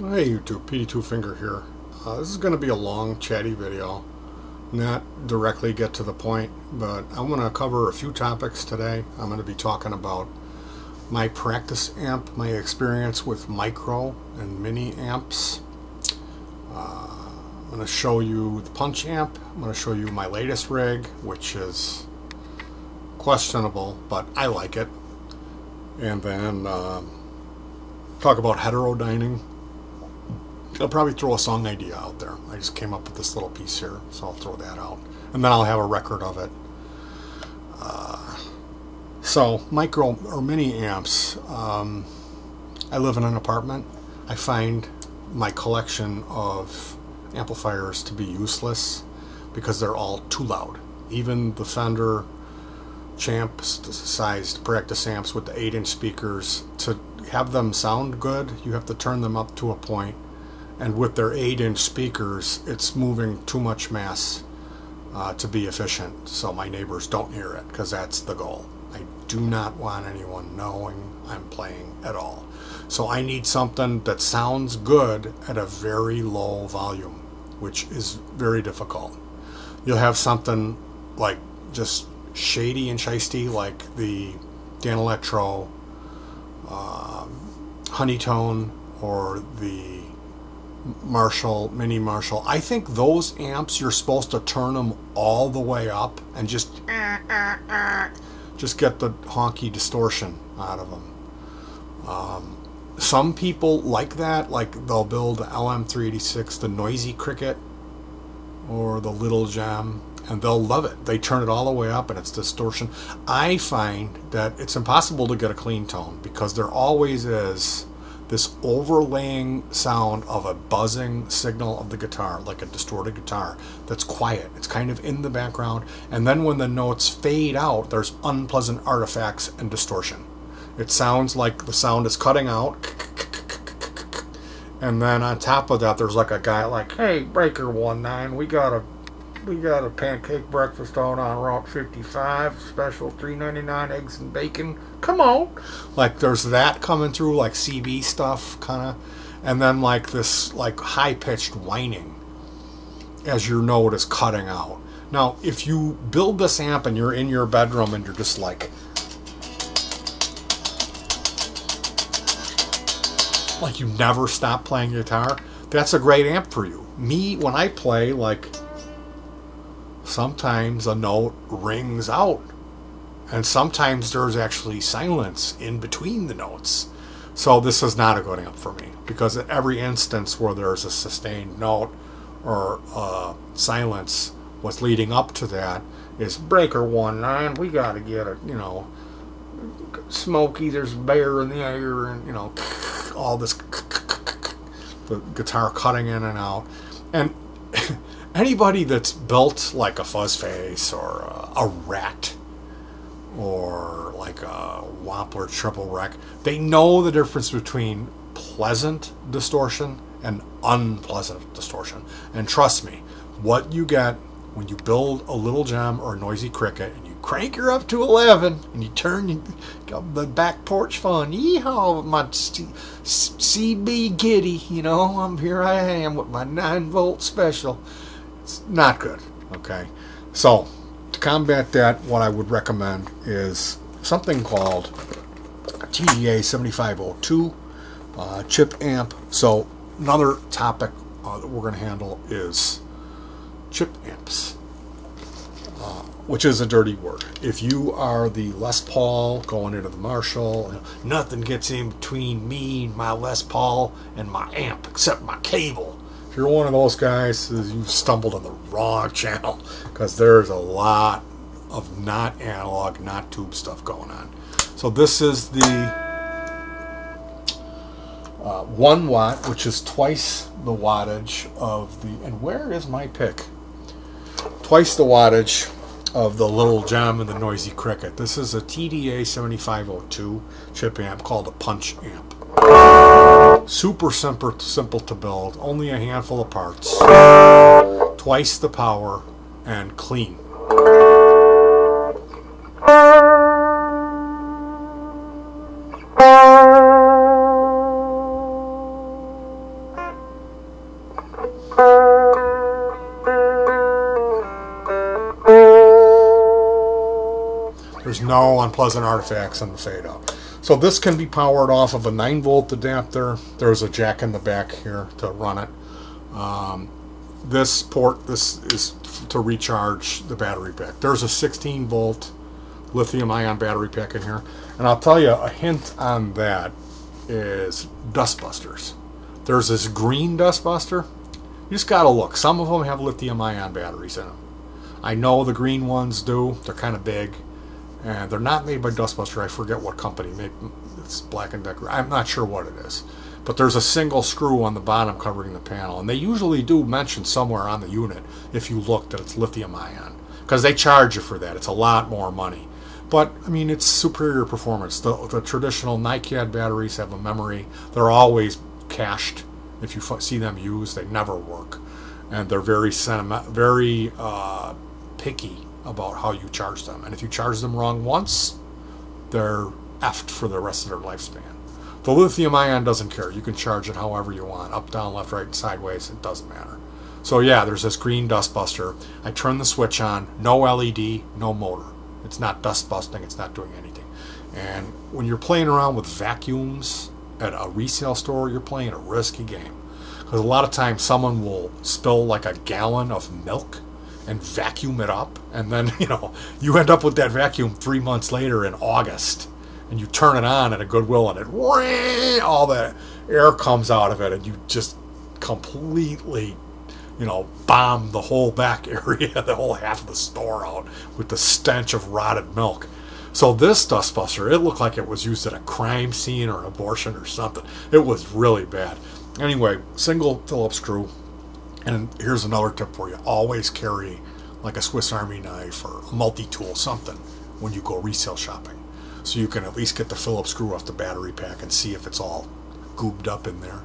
Hey YouTube, petey twofinger here. This is going to be a long chatty video, not directly get to the point, but I want to cover a few topics today. I'm going to be talking about my practice amp, my experience with micro and mini amps. I'm going to show you the punch amp. I'm going to show you my latest rig, which is questionable, but I like it. And then talk about heterodining. I'll probably throw a song idea out there. I just came up with this little piece here, so I'll throw that out. And then I'll have a record of it. So, micro or mini amps. I live in an apartment. I find my collection of amplifiers to be useless because they're all too loud. Even the Fender Champ sized practice amps with the 8-inch speakers, to have them sound good, you have to turn them up to a point. And with their 8-inch speakers, it's moving too much mass to be efficient, so my neighbors don't hear it, because that's the goal. I do not want anyone knowing I'm playing at all. So I need something that sounds good at a very low volume, which is very difficult. You'll have something like just shady and shisty, like the Danelectro Honeytone or the Marshall Mini Marshall. I think those amps, you're supposed to turn them all the way up and just get the honky distortion out of them. Some people like that, like they'll build LM386, the Noisy Cricket or the Little Gem, and they'll love it. They turn it all the way up and it's distortion. I find that it's impossible to get a clean tone because there always is this overlaying sound of a buzzing signal of the guitar, like a distorted guitar, that's quiet. It's kind of in the background, and then when the notes fade out, there's unpleasant artifacts and distortion. It sounds like the sound is cutting out, and then on top of that, there's like a guy like, "Hey, Breaker 19, we got a pancake breakfast out on Route 55, special $3.99 eggs and bacon. Come on." Like there's that coming through, like CB stuff kind of, and then like this like high-pitched whining as your note is cutting out. Now, if you build this amp and you're in your bedroom and you're just like you never stop playing guitar, that's a great amp for you. Me, when I play, like sometimes a note rings out, and sometimes there's actually silence in between the notes. So this is not a good amp for me, because at every instance where there's a sustained note or silence, what's leading up to that is Breaker 19. We got to get a, you know, smoky. There's a bear in the air, and you know, all this the guitar cutting in and out. And anybody that's built like a Fuzzface or a Rat or like a Wampler triple wreck, they know the difference between pleasant distortion and unpleasant distortion. And trust me, what you get when you build a Little Gem or a Noisy Cricket and you crank her up to 11 and you turn the back porch fun, yeehaw, my CB giddy, you know, here I am with my 9-volt special. It's not good, okay? So, to combat that, what I would recommend is something called TDA7502 chip amp. So, another topic that we're going to handle is chip amps, which is a dirty word. If you are the Les Paul going into the Marshall, you know, nothing gets in between me, my Les Paul, and my amp except my cable. If you're one of those guys, you've stumbled on the wrong channel, because there's a lot of not analog, not tube stuff going on. So this is the 1 watt, which is twice the wattage of the, and where is my pick? Twice the wattage of the Little Gem and the Noisy Cricket. This is a TDA7502 chip amp called a punch amp. Super simple to build, only a handful of parts, twice the power, and clean. There's no unpleasant artifacts in the fade out. So this can be powered off of a 9-volt adapter. There's a jack in the back here to run it. This port, this is to recharge the battery pack. There's a 16-volt lithium-ion battery pack in here. And I'll tell you, a hint on that is Dustbusters. There's this green Dustbuster. You just gotta look. Some of them have lithium-ion batteries in them. I know the green ones do. They're kind of big. And they're not made by Dustbuster. I forget what company. Maybe it's Black & Decker. I'm not sure what it is. But there's a single screw on the bottom covering the panel. And they usually do mention somewhere on the unit, if you look, that it's lithium ion. Because they charge you for that. It's a lot more money. But, I mean, it's superior performance. The traditional NiCad batteries have a memory. They're always cached. If you see them used, they never work. And they're very picky about how you charge them, and if you charge them wrong once, they're effed for the rest of their lifespan. The lithium ion doesn't care. You can charge it however you want, up, down, left, right, and sideways. It doesn't matter. So yeah, there's this green Dustbuster. I turn the switch on, no LED, no motor. It's not dust busting, it's not doing anything. And when you're playing around with vacuums at a resale store, you're playing a risky game, because a lot of times someone will spill like a gallon of milk and vacuum it up, and then, you know, you end up with that vacuum 3 months later in August, and you turn it on at a Goodwill, and it, all the air comes out of it, and you just completely, you know, bomb the whole back area, the whole half of the store out with the stench of rotted milk. So this Dustbuster, it looked like it was used at a crime scene or an abortion or something. It was really bad. Anyway, single Phillips screw. And here's another tip for you. Always carry like a Swiss Army knife or a multi-tool, something, when you go resale shopping. So you can at least get the Phillips screw off the battery pack and see if it's all gooped up in there.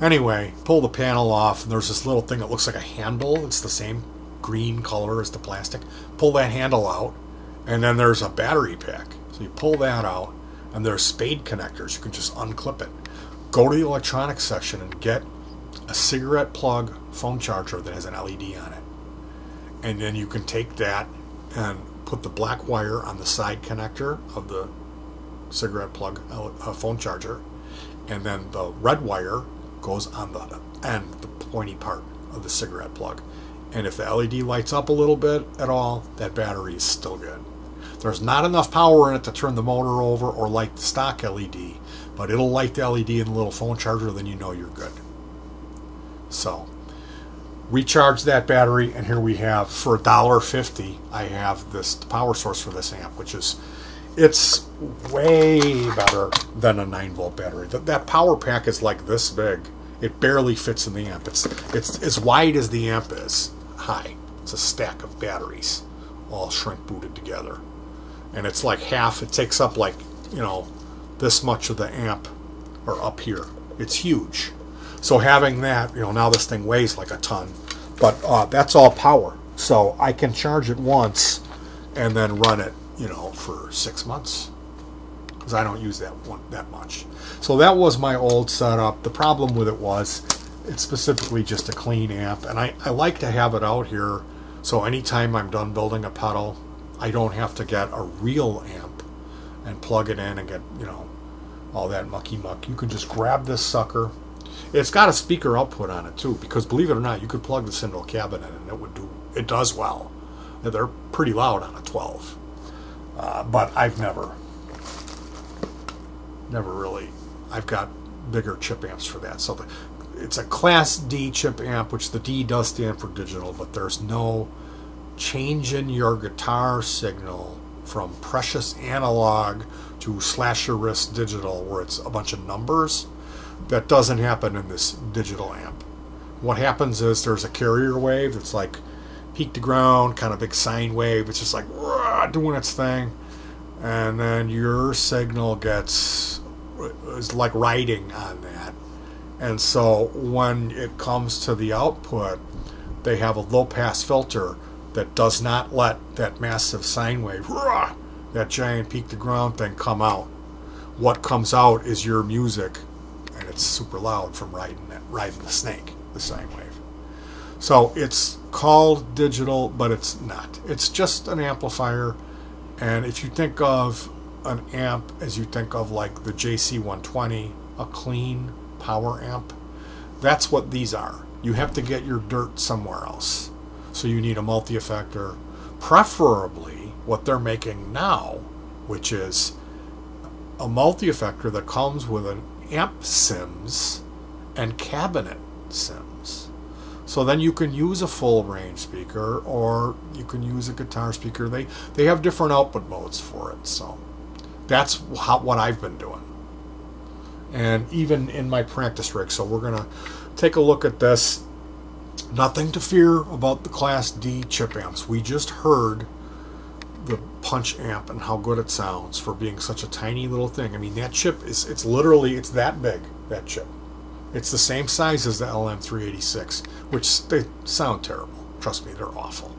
Anyway, pull the panel off, and there's this little thing that looks like a handle. It's the same green color as the plastic. Pull that handle out, and then there's a battery pack. So you pull that out, and there's spade connectors. You can just unclip it. Go to the electronics section and get a cigarette plug phone charger that has an LED on it, and then you can take that and put the black wire on the side connector of the cigarette plug phone charger, and then the red wire goes on the end, the pointy part of the cigarette plug, and if the LED lights up a little bit at all, that battery is still good. There's not enough power in it to turn the motor over or light the stock LED, but it'll light the LED in the little phone charger, then you know you're good. So recharge that battery, and here we have, for $1.50, I have this power source for this amp, which is, it's way better than a 9-volt battery. That power pack is like this big. It barely fits in the amp. It's as wide as the amp is high. It's a stack of batteries all shrink booted together, and it's like half, it takes up like, you know, this much of the amp, or up here. It's huge. So having that, you know, now this thing weighs like a ton, but that's all power. So I can charge it once and then run it, you know, for 6 months, because I don't use that much. So that was my old setup. The problem with it was, it's specifically just a clean amp, and I like to have it out here, so anytime I'm done building a pedal, I don't have to get a real amp and plug it in and get, you know, all that mucky muck. You can just grab this sucker. It's got a speaker output on it too, because believe it or not, you could plug this into a cabinet and it would do. It does well. They're pretty loud on a 12, but I've never really. I've got bigger chip amps for that. So it's a Class D chip amp, which the D does stand for digital, but there's no change in your guitar signal from precious analog to slasherist digital, where it's a bunch of numbers. That doesn't happen in this digital amp. What happens is there's a carrier wave that's like peak to ground, kind of big sine wave. It's just like doing its thing, and then your signal is like riding on that. And so when it comes to the output, they have a low pass filter that does not let that massive sine wave, that giant peak to ground thing, come out. What comes out is your music. It's super loud from riding the snake, the sine wave. So it's called digital, but it's not. It's just an amplifier. And if you think of an amp as you think of like the JC120, a clean power amp, that's what these are. You have to get your dirt somewhere else. So you need a multi-effector, preferably what they're making now, which is a multi-effector that comes with an amp sims and cabinet sims. So then you can use a full range speaker, or you can use a guitar speaker. They have different output modes for it. So that's what I've been doing. And even in my practice rig. So we're going to take a look at this. Nothing to fear about the Class D chip amps. We just heard the punch amp and how good it sounds for being such a tiny little thing. I mean, that chip is, it's literally, it's that big, that chip. It's the same size as the LM386, which they sound terrible. Trust me, they're awful.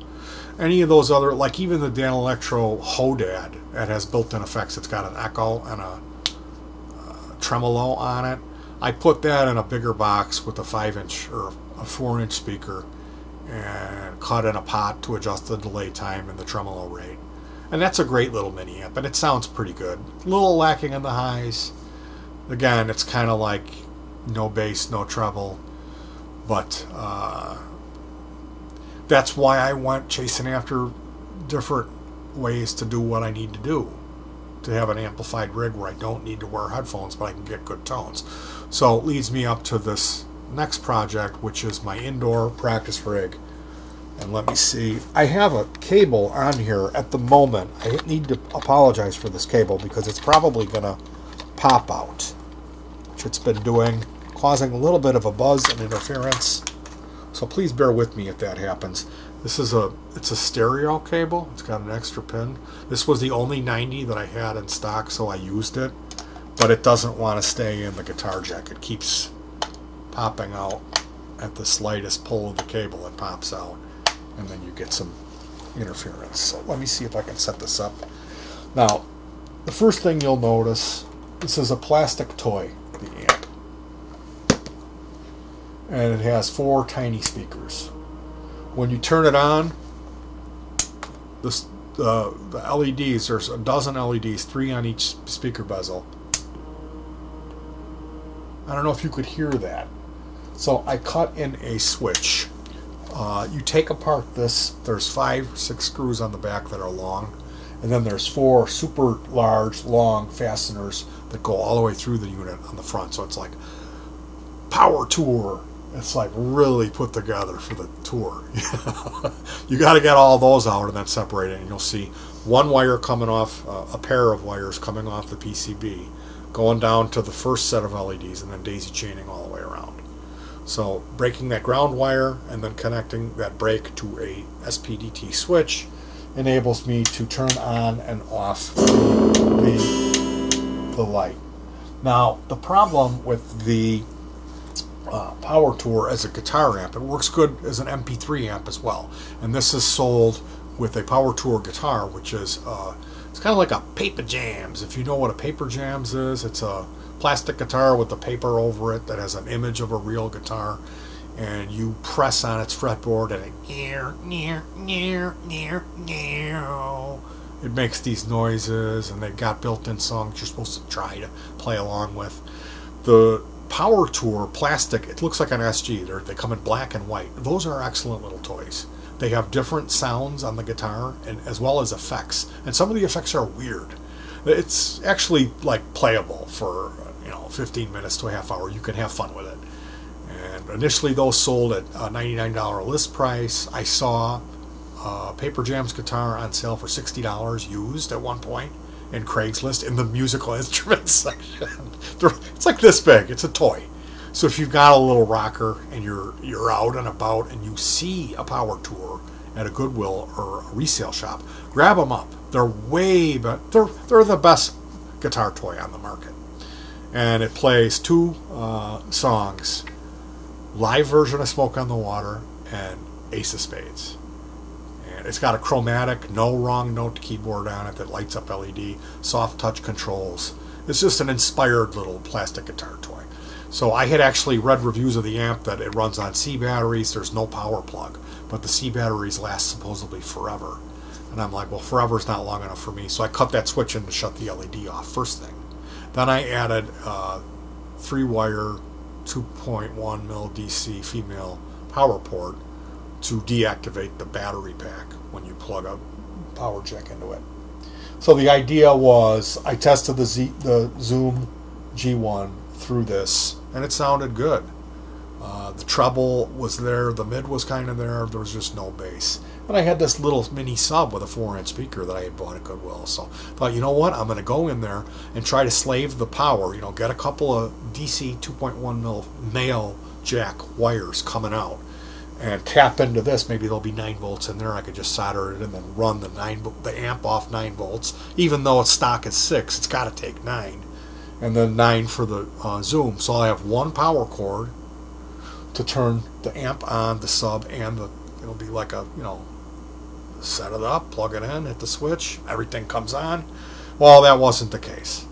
Any of those other, like even the Danelectro Hodad, that has built-in effects. It's got an echo and a tremolo on it. I put that in a bigger box with a 5-inch or a 4-inch speaker and cut in a pot to adjust the delay time and the tremolo rate. And that's a great little mini amp, and it sounds pretty good. A little lacking in the highs. Again, it's kind of like no bass, no treble, but that's why I went chasing after different ways to do what I need to do to have an amplified rig where I don't need to wear headphones, but I can get good tones. So it leads me up to this next project, which is my indoor practice rig. And let me see, I have a cable on here at the moment. I need to apologize for this cable because it's probably gonna pop out, which it's been doing, causing a little bit of a buzz and interference. So please bear with me if that happens. This is it's a stereo cable. It's got an extra pin. This was the only 90 that I had in stock, so I used it. But it doesn't want to stay in the guitar jack. It keeps popping out at the slightest pull of the cable. It pops out, and then you get some interference. So let me see if I can set this up. Now, the first thing you'll notice, this is a plastic toy, the amp. And it has four tiny speakers. When you turn it on, the LEDs, there's a dozen LEDs, 3 on each speaker bezel. I don't know if you could hear that. So I cut in a switch. You take apart this, there's 5 or 6 screws on the back that are long, and then there's 4 super large, long fasteners that go all the way through the unit on the front. So it's like Power Tour. It's like really put together for the tour. You got to get all those out and then separate it, and you'll see one wire coming off, a pair of wires coming off the PCB, going down to the first set of LEDs, and then daisy chaining all the way around. So breaking that ground wire and then connecting that break to a SPDT switch enables me to turn on and off the light. Now, the problem with the Power Tour as a guitar amp, it works good as an MP3 amp as well, and this is sold with a Power Tour guitar, which is it's kind of like a Paper Jams. If you know what a Paper Jams is, it's a plastic guitar with the paper over it that has an image of a real guitar, and you press on its fretboard and it makes these noises, and they've got built-in songs you're supposed to try to play along with. The Power Tour plastic, it looks like an SG. They come in black and white. Those are excellent little toys. They have different sounds on the guitar, and as well as effects, and some of the effects are weird. It's actually like playable for, you know, 15 minutes to a half hour. You can have fun with it. And initially those sold at a $99 list price. I saw Paper Jams guitar on sale for $60 used at one point in Craigslist in the musical instruments section. It's like this big. It's a toy. So if you've got a little rocker and you're out and about and you see a Power Tour at a Goodwill or a resale shop, grab them up. They're way better. They're the best guitar toy on the market. And it plays 2 songs, live version of Smoke on the Water and Ace of Spades. It's got a chromatic, no wrong note keyboard on it that lights up LED, soft touch controls. It's just an inspired little plastic guitar toy. So I had actually read reviews of the amp that it runs on C batteries. There's no power plug, but the C batteries last supposedly forever. And I'm like, well, forever's not long enough for me. So I cut that switch in to shut the LED off first thing. Then I added a 3-wire 2.1 mil DC female power port to deactivate the battery pack when you plug a power jack into it. So the idea was I tested the Zoom G1 through this, and it sounded good. The treble was there, the mid was kind of there was just no bass. And I had this little mini sub with a 4-inch speaker that I had bought at Goodwill. So I thought, you know what, I'm going to go in there and try to slave the power, you know, get a couple of DC 2.1 mil male jack wires coming out and tap into this. Maybe there'll be 9 volts in there. I could just solder it and then run the amp off 9 volts. Even though its stock is 6, it's got to take 9. And then 9 for the Zoom. So I have one power cord to turn the amp on, the sub, and the, it'll be like a, you know, set it up, plug it in, hit the switch, everything comes on. Well, that wasn't the case.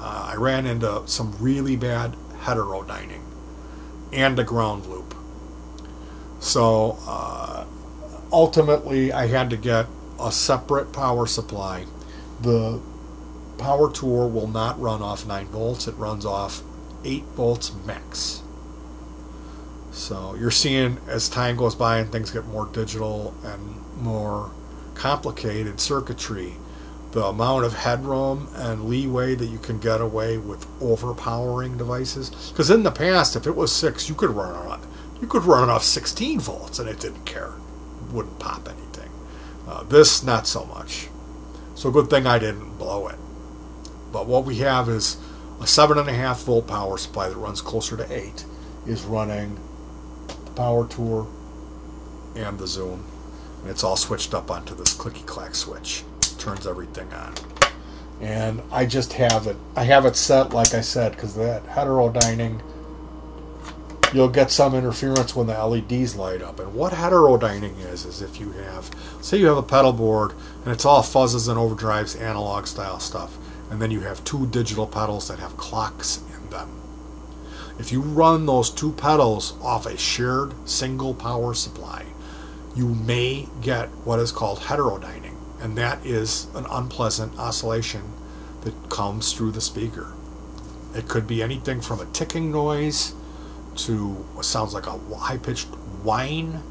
I ran into some really bad heterodyning and a ground loop. So ultimately I had to get a separate power supply. The Power Tour will not run off 9 volts, it runs off 8 volts max. So you're seeing as time goes by and things get more digital and more complicated circuitry, the amount of headroom and leeway that you can get away with overpowering devices. Because in the past, if it was 6, you could run on, you could run off 16 volts and it didn't care, it wouldn't pop anything. This, not so much. So good thing I didn't blow it. But what we have is a 7.5 volt power supply that runs closer to 8 is running the Power Tour and the Zoom. And it's all switched up onto this clicky-clack switch. Turns everything on. And I just have it. I have it set, like I said, because that heterodyning, you'll get some interference when the LEDs light up. And what heterodyning is if you have, say you have a pedal board, and it's all fuzzes and overdrives, analog-style stuff, and then you have 2 digital pedals that have clocks in them. If you run those 2 pedals off a shared single power supply, you may get what is called heterodyning, and that is an unpleasant oscillation that comes through the speaker. It could be anything from a ticking noise to what sounds like a high-pitched whine,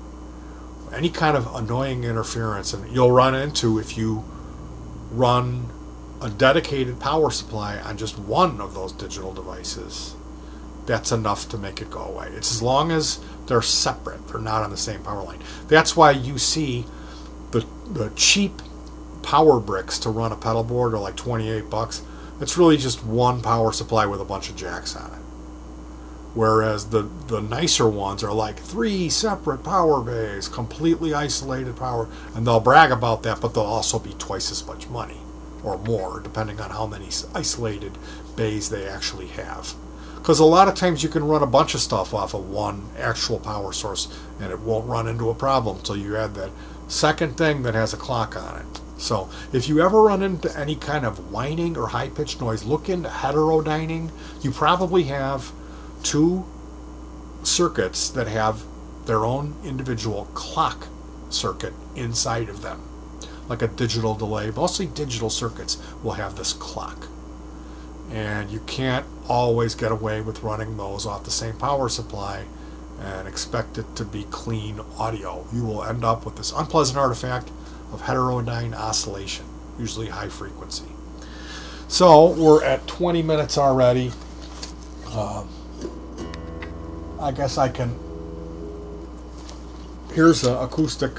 any kind of annoying interference, and you'll run into if you run a dedicated power supply on just one of those digital devices. That's enough to make it go away. It's as long as they're separate, they're not on the same power line. That's why you see the cheap power bricks to run a pedal board are like 28 bucks. It's really just one power supply with a bunch of jacks on it. Whereas the nicer ones are like 3 separate power bays, completely isolated power, and they'll brag about that, but they'll also be twice as much money or more, depending on how many isolated bays they actually have. Because a lot of times you can run a bunch of stuff off of one actual power source and it won't run into a problem until you add that second thing that has a clock on it. So if you ever run into any kind of whining or high-pitched noise, look into heterodyning. You probably have 2 circuits that have their own individual clock circuit inside of them. Like a digital delay, mostly digital circuits will have this clock. And you can't always get away with running those off the same power supply and expect it to be clean audio. You will end up with this unpleasant artifact of heterodyne oscillation, usually high frequency. So we're at 20 minutes already. I guess I can... Here's an acoustic...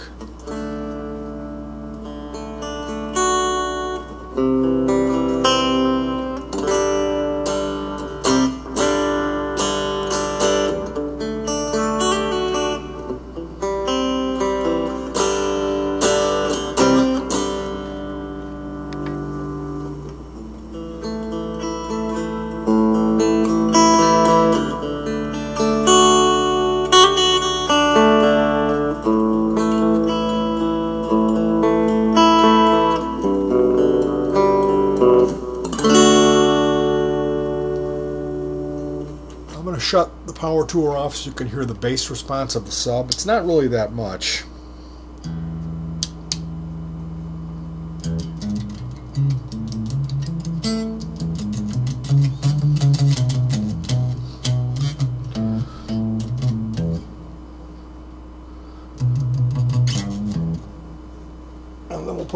Shut the Power Tour off so you can hear the bass response of the sub. It's not really that much.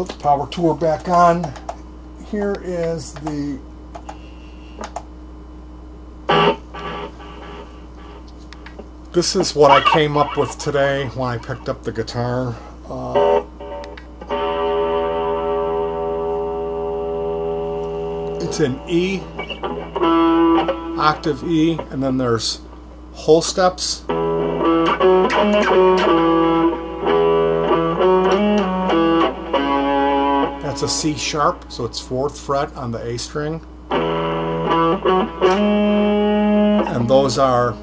put the Power Tour back on. Here is the This is what I came up with today when I picked up the guitar. It's an E, octave E, and then there's whole steps. That's a C sharp, so it's 4th fret on the A string. And those are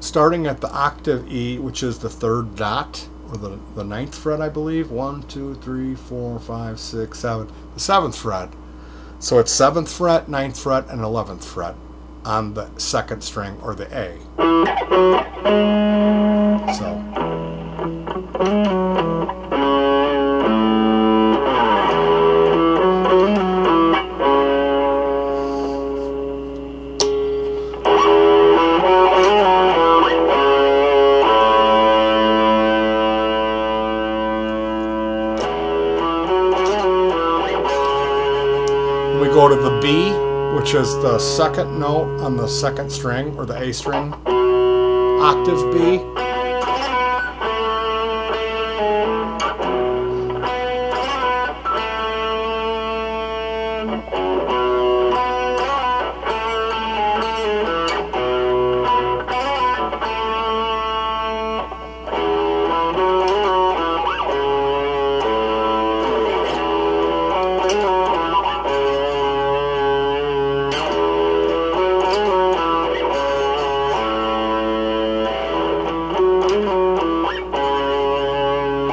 starting at the octave E, which is the 3rd dot, or the 9th fret, I believe. 1, 2, 3, 4, 5, 6, 7. The 7th fret. So it's 7th fret, 9th fret, and 11th fret on the 2nd string, or the A. Go to the B, which is the 2nd note on the 2nd string, or the A string, octave B.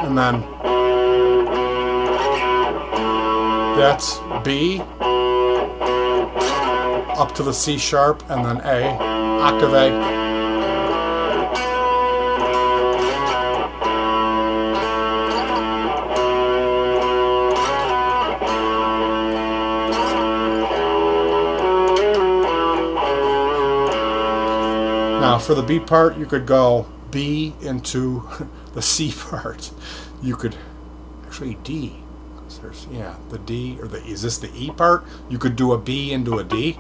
And then that's B up to the C sharp, and then A, octave A. Now for the B part, you could go B into the C part. You could actually D. Yeah, the D, or the, is this the E part? You could do a B into a D.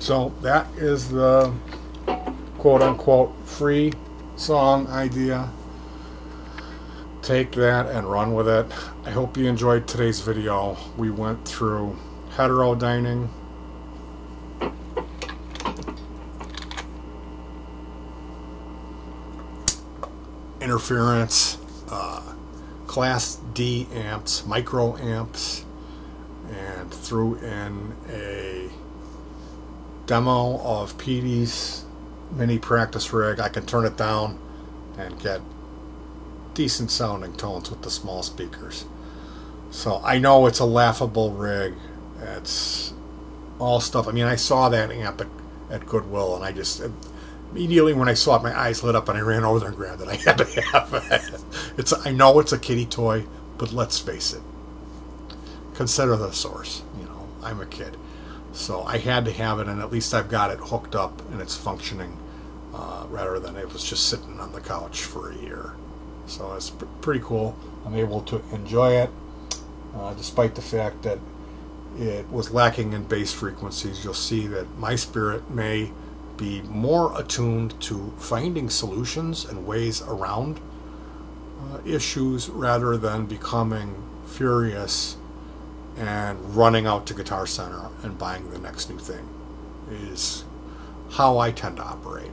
So that is the quote-unquote free song idea. Take that and run with it. I hope you enjoyed today's video. We went through hetero dining, interference, class D amps, micro amps, and threw in a demo of Petey's mini practice rig. I can turn it down and get decent sounding tones with the small speakers. So I know it's a laughable rig. It's all stuff. I mean, I saw that amp at Goodwill, and I just immediately when I saw it, my eyes lit up, and I ran over there and grabbed it. I had to have it. I know it's a kiddie toy, but let's face it. Consider the source. You know, I'm a kid. So I had to have it, and at least I've got it hooked up and it's functioning rather than it was just sitting on the couch for a year. So it's pretty cool. I'm able to enjoy it despite the fact that it was lacking in bass frequencies. You'll see that my spirit may be more attuned to finding solutions and ways around issues rather than becoming furious and running out to Guitar Center and buying the next new thing is how I tend to operate.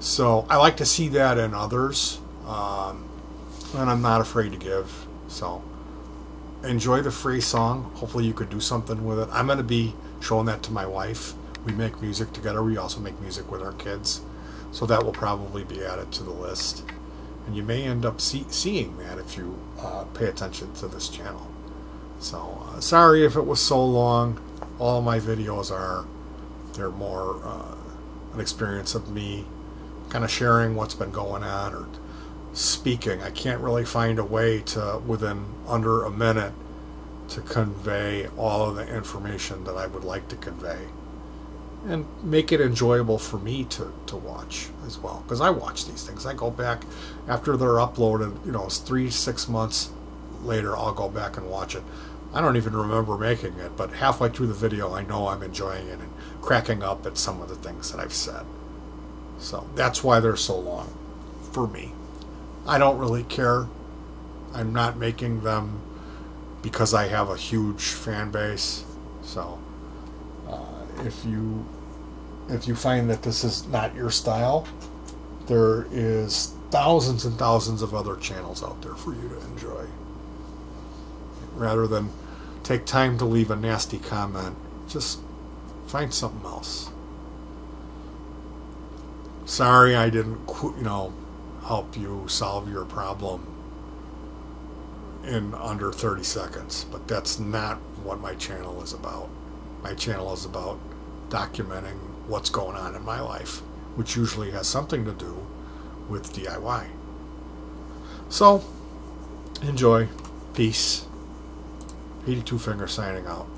So I like to see that in others, and I'm not afraid to give. So enjoy the free song. Hopefully you could do something with it. I'm going to be showing that to my wife. We make music together. We also make music with our kids, so that will probably be added to the list. And you may end up seeing that if you pay attention to this channel. So sorry if it was so long. All of my videos are, they're more an experience of me kind of sharing what's been going on or speaking. I can't really find a way to, within under a minute, to convey all of the information that I would like to convey and make it enjoyable for me to watch as well, because I watch these things. I go back after they're uploaded, you know, it's 3-6 months later. I'll go back and watch it. I don't even remember making it, but halfway through the video I know I'm enjoying it and cracking up at some of the things that I've said. So that's why they're so long for me. I don't really care. I'm not making them because I have a huge fan base. So if you find that this is not your style, there is thousands and thousands of other channels out there for you to enjoy. Rather than take time to leave a nasty comment, just find something else. Sorry I didn't, you know, help you solve your problem in under 30 seconds, but that's not what my channel is about. My channel is about documenting what's going on in my life, which usually has something to do with DIY. So, enjoy. Peace. Petey Twofinger signing out.